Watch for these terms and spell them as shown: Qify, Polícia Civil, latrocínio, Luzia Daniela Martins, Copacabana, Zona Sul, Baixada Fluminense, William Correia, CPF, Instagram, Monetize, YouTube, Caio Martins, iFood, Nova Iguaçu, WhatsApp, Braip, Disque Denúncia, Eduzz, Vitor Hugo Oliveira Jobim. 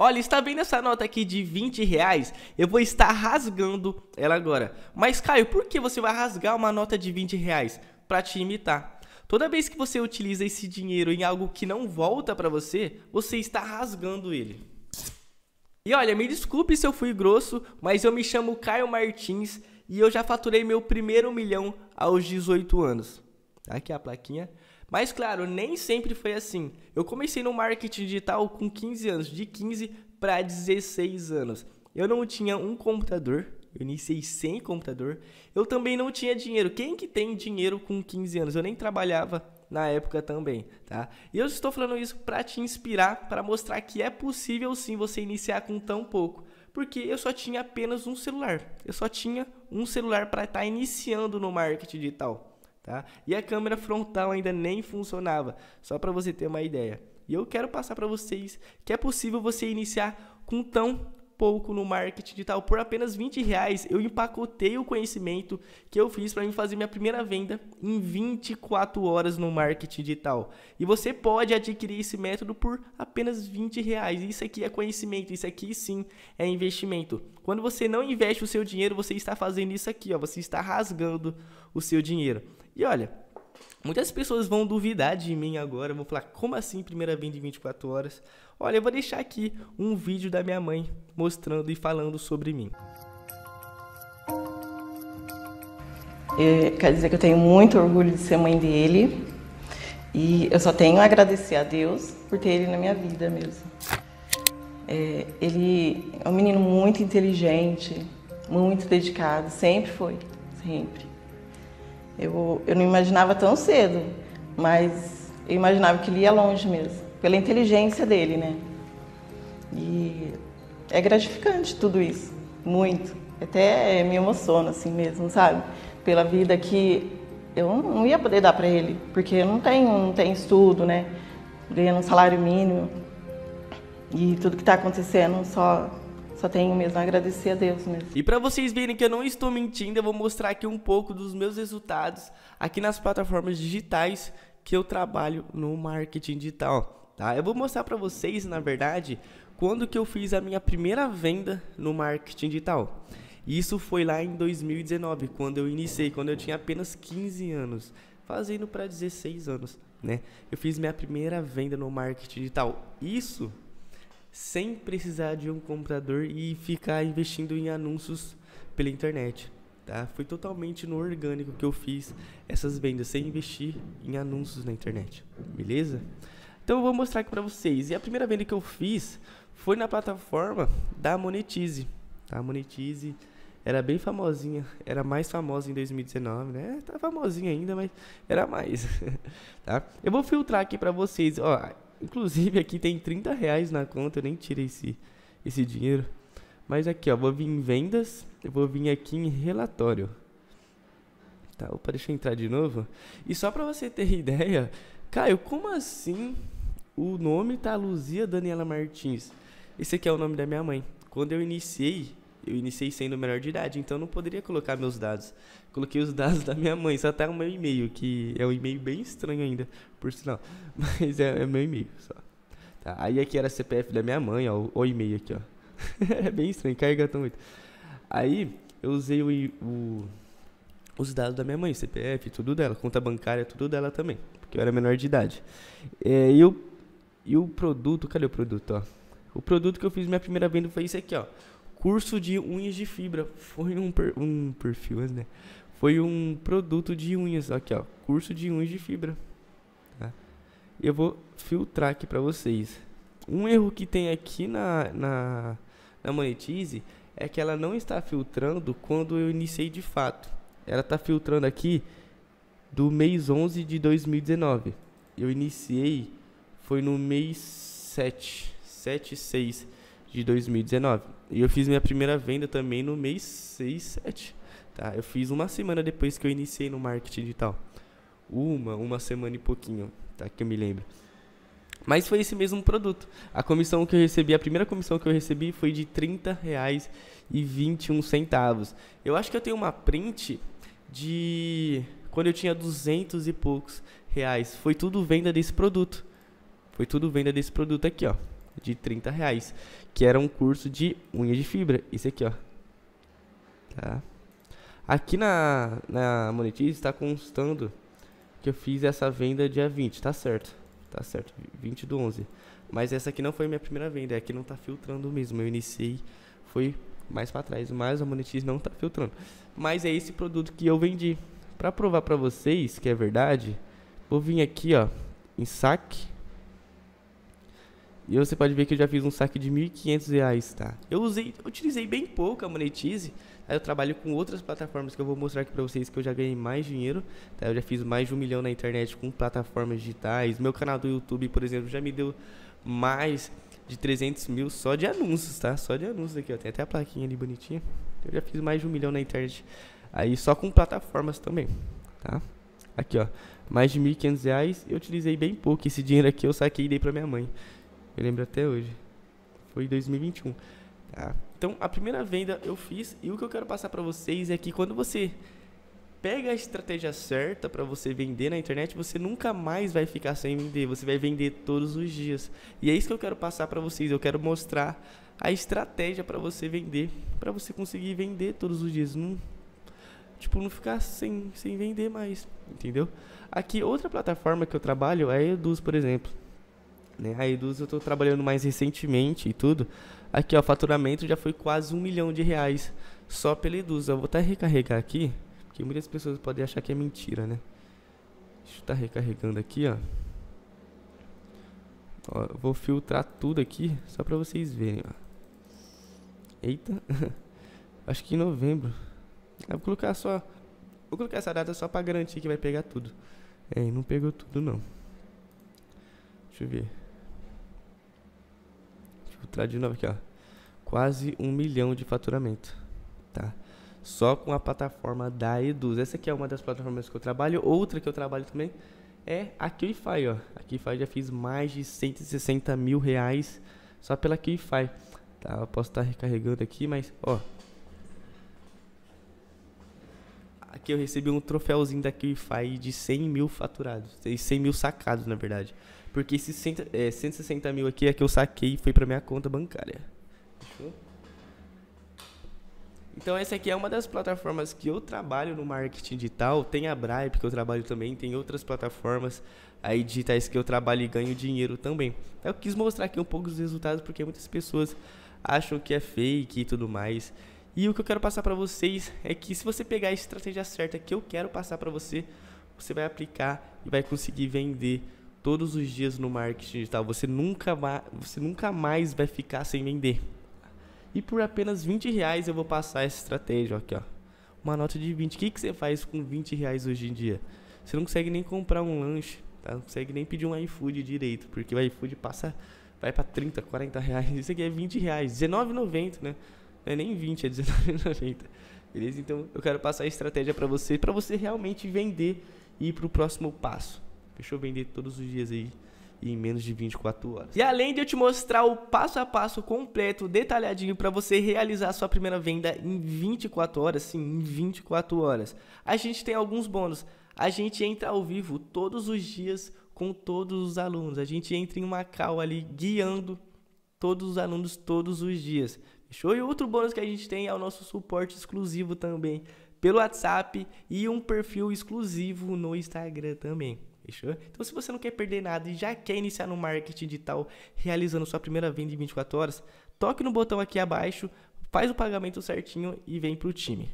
Olha, está vendo essa nota aqui de 20 reais? Eu vou estar rasgando ela agora. Mas, Caio, por que você vai rasgar uma nota de 20 reais? Para te imitar. Toda vez que você utiliza esse dinheiro em algo que não volta para você, você está rasgando ele. E olha, me desculpe se eu fui grosso, mas eu me chamo Caio Martins e eu já faturei meu primeiro milhão aos 18 anos. Aqui a plaquinha. Mas claro, nem sempre foi assim. Eu comecei no marketing digital com 15 anos, de 15 para 16 anos. Eu não tinha um computador, eu iniciei sem computador. Eu também não tinha dinheiro. Quem que tem dinheiro com 15 anos? Eu nem trabalhava na época também, tá? E eu estou falando isso para te inspirar, para mostrar que é possível sim você iniciar com tão pouco. Porque eu só tinha apenas um celular. Eu só tinha um celular para estar iniciando no marketing digital. Tá? E a câmera frontal ainda nem funcionava, só para você ter uma ideia. E eu quero passar para vocês que é possível você iniciar com tão pouco no marketing digital. Por apenas 20 reais eu empacotei o conhecimento que eu fiz para mim fazer minha primeira venda em 24 horas no marketing digital. E você pode adquirir esse método por apenas 20 reais. Isso aqui é conhecimento, isso aqui sim é investimento. Quando você não investe o seu dinheiro, você está fazendo isso aqui, ó, você está rasgando o seu dinheiro. E olha, muitas pessoas vão duvidar de mim agora, vão falar, como assim primeira venda em 24 horas? Olha, eu vou deixar aqui um vídeo da minha mãe mostrando e falando sobre mim. Quer dizer que eu tenho muito orgulho de ser mãe dele e eu só tenho a agradecer a Deus por ter ele na minha vida mesmo. Ele é um menino muito inteligente, muito dedicado, sempre foi, sempre. Eu não imaginava tão cedo, mas eu imaginava que ele ia longe mesmo, pela inteligência dele, né? E é gratificante tudo isso, muito. Até me emociona assim mesmo, sabe? Pela vida que eu não ia poder dar para ele, porque eu não tenho estudo, né? Ganhando um salário mínimo e tudo que tá acontecendo só tenho mesmo a agradecer a Deus mesmo. E para vocês verem que eu não estou mentindo, eu vou mostrar aqui um pouco dos meus resultados aqui nas plataformas digitais que eu trabalho no marketing digital, tá? Eu vou mostrar para vocês, na verdade, quando que eu fiz a minha primeira venda no marketing digital. Isso foi lá em 2019, quando eu iniciei, quando eu tinha apenas 15 anos, fazendo para 16 anos, né? Eu fiz minha primeira venda no marketing digital. Isso sem precisar de um computador e ficar investindo em anúncios pela internet, tá? Foi totalmente no orgânico que eu fiz essas vendas, sem investir em anúncios na internet, beleza? Então eu vou mostrar aqui pra vocês. E a primeira venda que eu fiz foi na plataforma da Monetize, tá? A Monetize era bem famosinha, era mais famosa em 2019, né? Tá famosinha ainda, mas era mais, tá? Eu vou filtrar aqui pra vocês, ó. Inclusive aqui tem 30 reais na conta, eu nem tirei esse dinheiro. Mas aqui, ó, vou vir em vendas, eu vou vir aqui em relatório. Tá, opa, deixa eu entrar de novo. E só pra você ter ideia, Caio, como assim o nome tá Luzia Daniela Martins? Esse aqui é o nome da minha mãe. Quando eu iniciei sendo menor de idade, então não poderia colocar meus dados. Coloquei os dados da minha mãe, só tá o meu e-mail, que é um e-mail bem estranho ainda, por sinal. Mas é meu e-mail só. Tá, aí aqui era CPF da minha mãe, ó, o e-mail aqui, ó. É bem estranho, carrega tão muito. Aí eu usei os dados da minha mãe, CPF, tudo dela, conta bancária, tudo dela também, porque eu era menor de idade. E o produto, cadê o produto, ó? O produto que eu fiz minha primeira venda foi isso aqui, ó. Curso de unhas de fibra. Foi um perfil, né? Foi um produto de unhas. Aqui, ó. Curso de unhas de fibra. Tá? Eu vou filtrar aqui pra vocês. Um erro que tem aqui na Monetize é que ela não está filtrando quando eu iniciei de fato. Ela tá filtrando aqui do mês 11 de 2019. Eu iniciei, foi no mês 7/6 de 2019. E eu fiz minha primeira venda também no mês 6/7, tá? Eu fiz uma semana depois que eu iniciei no marketing digital. Uma semana e pouquinho, tá? Que eu me lembro. Mas foi esse mesmo produto. A comissão que eu recebi, a primeira comissão que eu recebi foi de R$30,21. Eu acho que eu tenho uma print de quando eu tinha 200 e poucos reais. Foi tudo venda desse produto. Foi tudo venda desse produto aqui, ó. de R$30, que era um curso de unha de fibra. Esse aqui, ó. Tá? Aqui na Monetize está constando que eu fiz essa venda dia 20, tá certo? Tá certo, 20/11. Mas essa aqui não foi minha primeira venda, aqui não tá filtrando mesmo. Eu iniciei, foi mais para trás, mas a Monetize não tá filtrando. Mas é esse produto que eu vendi. Para provar para vocês que é verdade, vou vir aqui, ó, em saque. E você pode ver que eu já fiz um saque de R$1.500, tá? Eu utilizei bem pouco a Monetize. Aí eu trabalho com outras plataformas que eu vou mostrar aqui pra vocês que eu já ganhei mais dinheiro, tá? Eu já fiz mais de 1 milhão na internet com plataformas digitais. Meu canal do YouTube, por exemplo, já me deu mais de 300 mil só de anúncios, tá? Só de anúncios aqui, ó. Tem até a plaquinha ali bonitinha. Eu já fiz mais de 1 milhão na internet aí só com plataformas também, tá? Aqui, ó. Mais de R$1.500. Eu utilizei bem pouco. Esse dinheiro aqui eu saquei e dei pra minha mãe. Eu lembro até hoje. Foi 2021. Tá? Então, a primeira venda eu fiz. E o que eu quero passar para vocês é que quando você pega a estratégia certa para você vender na internet, você nunca mais vai ficar sem vender. Você vai vender todos os dias. E é isso que eu quero passar para vocês. Eu quero mostrar a estratégia para você vender. Para você conseguir vender todos os dias. Não ficar sem vender mais. Entendeu? Aqui, outra plataforma que eu trabalho é a Eduzz, por exemplo. A Eduzz eu estou trabalhando mais recentemente e tudo. Aqui, ó, o faturamento já foi quase R$1 milhão só pela Eduzz. Eu vou até recarregar aqui, porque muitas pessoas podem achar que é mentira, né? Deixa eu estar recarregando aqui, ó. Ó, eu vou filtrar tudo aqui, só para vocês verem, ó. Eita. Acho que em novembro. Eu vou colocar só... Vou colocar essa data só para garantir que vai pegar tudo. É, não pegou tudo, não. Deixa eu ver. Filtrar de novo aqui, ó. Quase 1 milhão de faturamento, tá? Só com a plataforma da Eduzz. Essa aqui é uma das plataformas que eu trabalho. Outra que eu trabalho também é a Qify, ó. A Qify já fiz mais de R$160 mil só pela Qify, tá? Eu posso estar recarregando aqui, mas, ó. Aqui eu recebi um troféuzinho da Qify de 100 mil faturados. 100 mil sacados, na verdade. Porque esses 160 mil aqui é que eu saquei e foi pra minha conta bancária. Fechou? Então essa aqui é uma das plataformas que eu trabalho no marketing digital. Tem a Braip que eu trabalho também. Tem outras plataformas aí digitais que eu trabalho e ganho dinheiro também. Eu quis mostrar aqui um pouco os resultados porque muitas pessoas acham que é fake e tudo mais. E o que eu quero passar para vocês é que se você pegar a estratégia certa que eu quero passar para você, você vai aplicar e vai conseguir vender todos os dias no marketing digital. Você nunca mais vai ficar sem vender. E por apenas R$20 eu vou passar essa estratégia aqui, ó. Uma nota de 20. O que você faz com R$20 hoje em dia? Você não consegue nem comprar um lanche, tá? Não consegue nem pedir um iFood direito, porque o iFood vai para R$30, R$40. Isso aqui é R$20, R$19,90, né? Não é nem 20, é 19,90. Beleza? Então eu quero passar a estratégia para você realmente vender e ir para o próximo passo. Fechou? Vender todos os dias aí em menos de 24 horas. E além de eu te mostrar o passo a passo completo, detalhadinho, para você realizar a sua primeira venda em 24 horas, sim, em 24 horas, a gente tem alguns bônus. A gente entra ao vivo todos os dias com todos os alunos. A gente entra em uma call ali guiando todos os alunos todos os dias. Show? E outro bônus que a gente tem é o nosso suporte exclusivo também pelo WhatsApp e um perfil exclusivo no Instagram também. Fechou? Então, se você não quer perder nada e já quer iniciar no marketing digital realizando sua primeira venda em 24 horas, toque no botão aqui abaixo, faz o pagamento certinho e vem pro time.